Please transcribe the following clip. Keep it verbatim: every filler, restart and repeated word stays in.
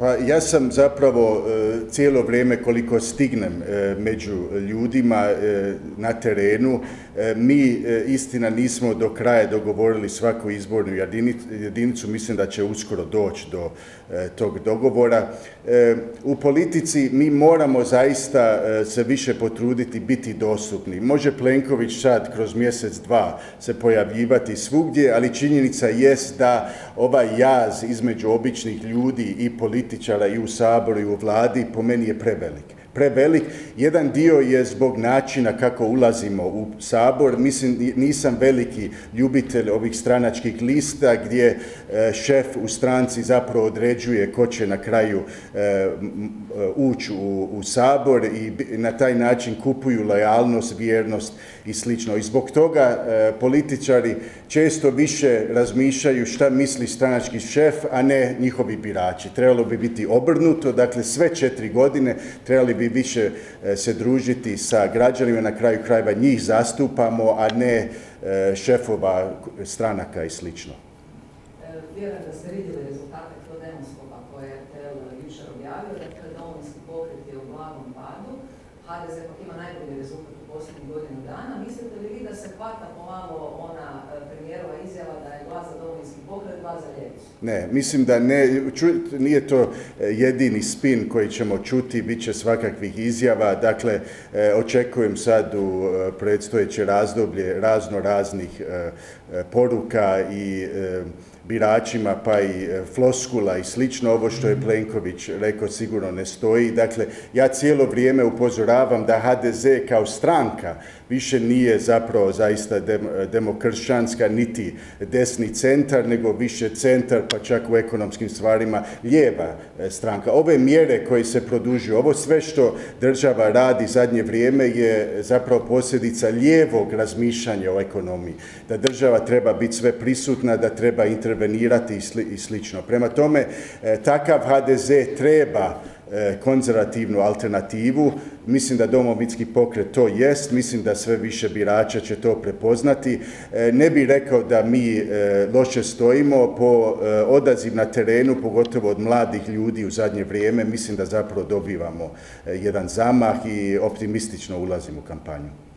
Pa ja sam zapravo cijelo vrijeme koliko stignem među ljudima na terenu. Mi, istina, nismo do kraja dogovorili svaku izbornu jedinicu, mislim da će uskoro doći do tog dogovora. U politici mi moramo zaista se više potruditi, biti dostupni. Može Plenković sad kroz mjesec, dva se pojavljivati svugdje, ali činjenica jest da ovaj jaz između običnih ljudi i političara i u Saboru i u vladi po meni je prevelik. Prevelik. Jedan dio je zbog načina kako ulazimo u Sabor. Mislim, nisam veliki ljubitelj ovih stranačkih lista gdje šef u stranci zapravo određuje ko će na kraju ući u, u Sabor i na taj način kupuju lojalnost, vjernost i slično. I zbog toga političari često više razmišljaju šta misli stranački šef, a ne njihovi birači. Trebalo bi biti obrnuto, dakle sve četiri godine trebali bi bi više se družiti sa građanima, na kraju krajeva njih zastupamo, a ne šefova stranaka i slično. Vjerujem da ste vidjeli rezultate Crodemoskopa koje je jučer objavio, dakle Domovinski pokret je u blagom padu, ha de ze pak ima najbolji rezultat u posljednjih godinu dana. Mislite li vi da se hvata pomalo ona premijerova izjava da je glas za Domovinski pokret, glas za ljevicu? Ne, mislim da ne, nije to jedini spin koji ćemo čuti, bit će svakakvih izjava, dakle očekujem sad u predstojeće razdoblje razno raznih poruka i biračima, pa i floskula i slično. Ovo što je Plenković rekao sigurno ne stoji. Dakle, ja cijelo vrijeme upozoravam da ha de ze kao stranka više nije zapravo zaista demokršćanska, niti desni centar, nego više centar, pa čak u ekonomskim stvarima lijeva stranka. Ove mjere koje se produžuju, ovo sve što država radi zadnje vrijeme je zapravo posljedica lijevog razmišljanja o ekonomiji. Da država treba biti sve prisutna, da treba intervenirati i slično. Prema tome, takav ha de ze treba konzervativnu alternativu. Mislim da Domovinski pokret to jest, mislim da sve više birača će to prepoznati. Ne bih rekao da mi loše stojimo po odaziv na terenu, pogotovo od mladih ljudi u zadnje vrijeme. Mislim da zapravo dobivamo jedan zamah i optimistično ulazimo u kampanju.